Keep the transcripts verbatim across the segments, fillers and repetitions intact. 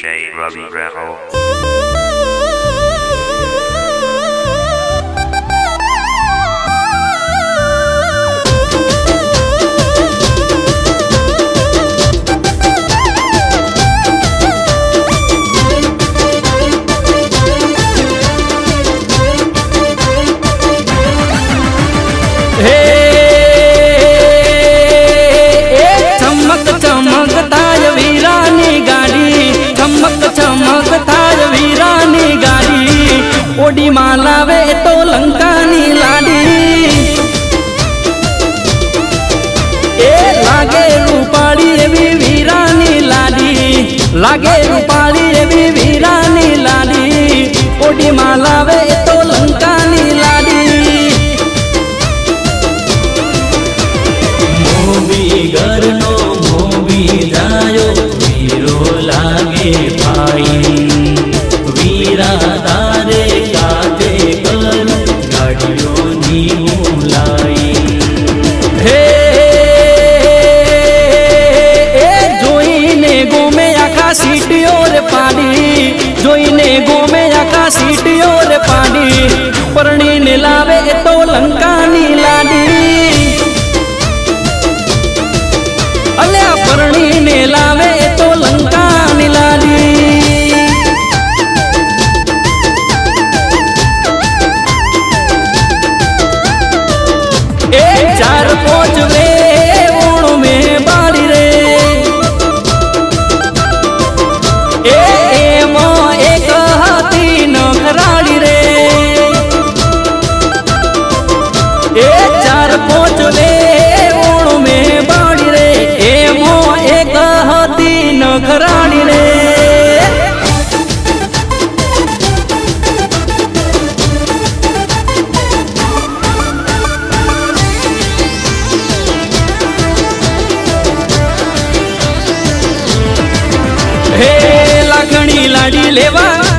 DJ Ravi रहो। OD मालावे तो लंकानी लाडी ए लागे रूपाली एवी वीरानी लाडी, लागे रूपाली एवी वीरानी लाडी, ओडी मालावे तो लंकानी लाडी। मोबी गरनो मोबी जायो वीरो लागे भाई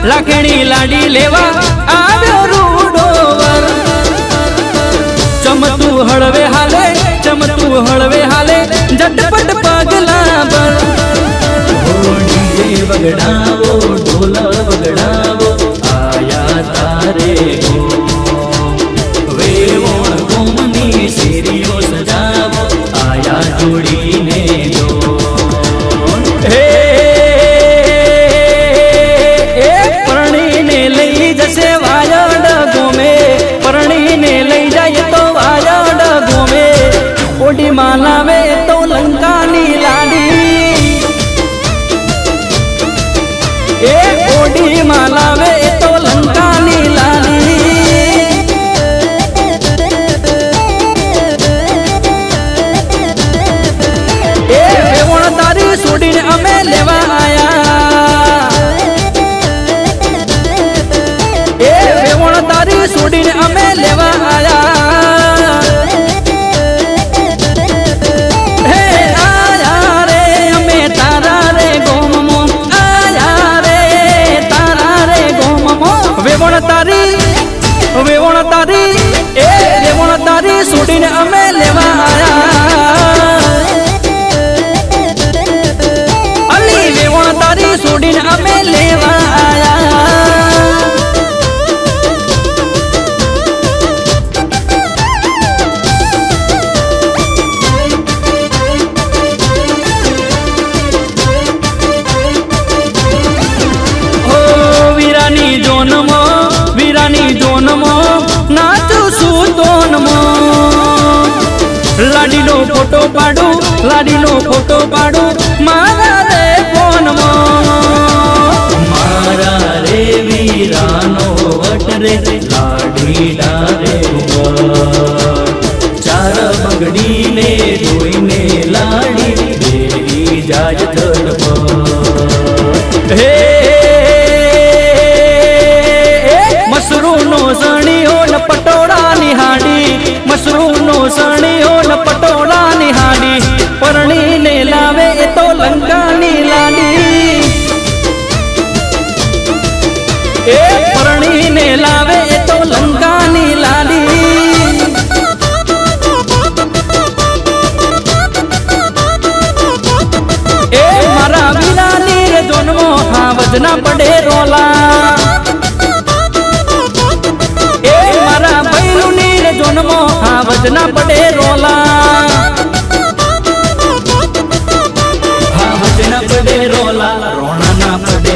लाखणी लाडी लेवा आव्यो रूडोवर, चमतू हळवे हाले, चमतू हळवे हाले, झटपट पगला भर। ओ डीजे वगड़ावो ढोला वगड़ावो आया तारे गो, वेवो घूमनी सीरियो सजावो आया जोड़ीने दो। ओडी मालावे तो लंकानी लाडी, ए ओडी मालावे तो लंकानी लाडी। ए वेवण तारी सोडीने अमे लेवा आया, ए वेवण तारी सोडीने अमे लेवा आया। सुडीने अमे लेवा आया, अली वेवण तारी सुडीने अमे लेवा आया। हो वीरानी जोनमा, वीरानी जोनमा नाचू सुतोनमा। लाडी नो फोटो पाडू, लाडी नो फोटो पाडू मारा रे फोन मो, मारा रे वीरानो वट रे लाडी डारे गो। चार पगड़ी ने धोई ने लाडी देरी जाय धड़प। हे मसरू नो सणी हो न पटोड़ा निहाड़ी, मसरू नो सणी पटोला निहाड़ी, परणी ने लावे तो लंकानी लाडी, ए परणी ने लावे तो लंकानी लाडी। ए मारा वीरानी रे जोनमा। आज ना पड़े रोला। ए मारा भैरुनी रे जोनमा आज ना पड़े रोला। आज ना पड़े रोला रोना ना पड़े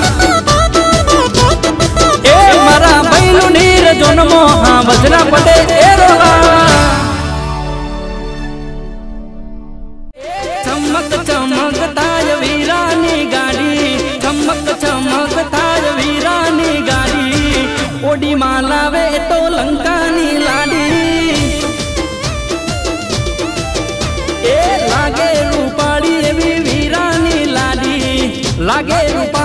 ए मारा भैरुनी रे जोनमा आवत ना पड़े ए रोला। चमक चमकता ये वीरानी गाड़ी। चमक चमकता ये वीरानी गाड़ी। ओडी माला वे तो लंका नी लाडी। ए लागे रूपाड़ी लागे रूपा।